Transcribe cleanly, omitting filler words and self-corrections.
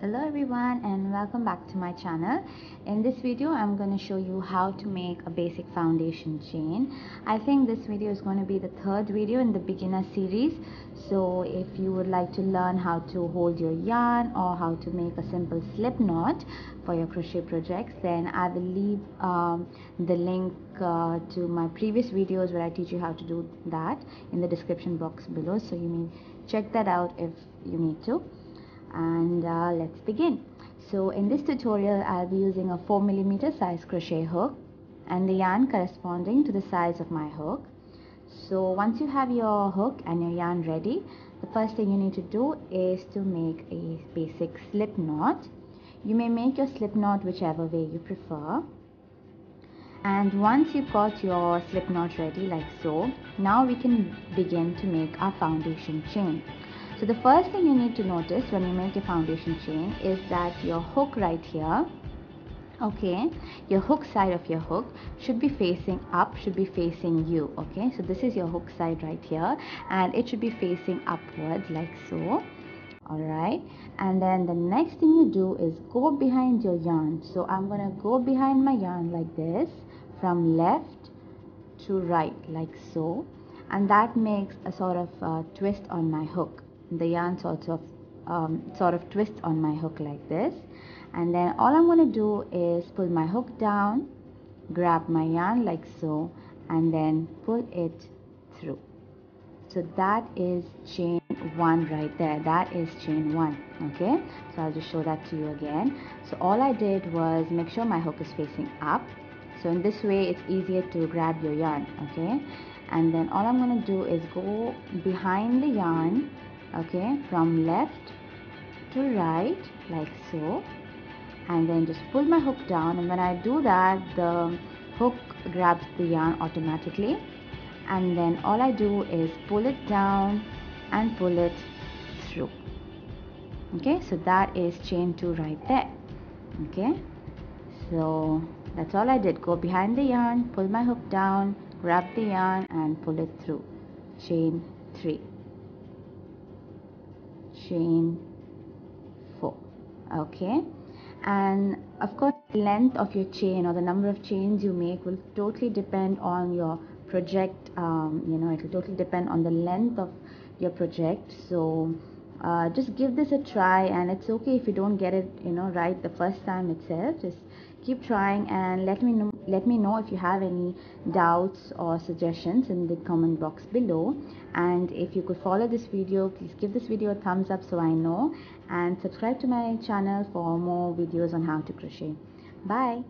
Hello everyone and welcome back to my channel. In this video I'm going to show you how to make a basic foundation chain. I think this video is going to be the third video in the beginner series, so if you would like to learn how to hold your yarn or how to make a simple slip knot for your crochet projects, then I will leave the link to my previous videos where I teach you how to do that in the description box below, so you may check that out if you need to. And let's begin. So in this tutorial I'll be using a 4mm size crochet hook and the yarn corresponding to the size of my hook. So once you have your hook and your yarn ready, the first thing you need to do is to make a basic slip knot. You may make your slip knot whichever way you prefer. And once you've got your slip knot ready like so, now we can begin to make our foundation chain. So the first thing you need to notice when you make a foundation chain is that your hook right here, okay, your hook side of your hook should be facing up, should be facing you, okay. So this is your hook side right here and it should be facing upwards like so, alright. And then the next thing you do is go behind your yarn. So I'm going to go behind my yarn like this from left to right like so, and that makes a sort of twist on my hook. The yarn sort of twists on my hook like this, and then all I'm going to do is pull my hook down, grab my yarn like so, and then pull it through. So that is chain one right there. That is chain one, okay. So I'll just show that to you again. So all I did was make sure my hook is facing up, so in this way it's easier to grab your yarn, okay. And then all I'm going to do is go behind the yarn, okay, from left to right like so, and then just pull my hook down, and when I do that the hook grabs the yarn automatically, and then all I do is pull it down and pull it through, okay. So that is chain 2 right there, okay. So that's all I did. Go behind the yarn, pull my hook down, grab the yarn and pull it through. Chain 3, chain 4, okay. And of course the length of your chain or the number of chains you make will totally depend on your project, it will totally depend on the length of your project. So just give this a try, and it's okay if you don't get it right the first time itself. Just keep trying and let me know if you have any doubts or suggestions in the comment box below. And if you could follow this video, please give this video a thumbs up so I know, and subscribe to my channel for more videos on how to crochet. Bye.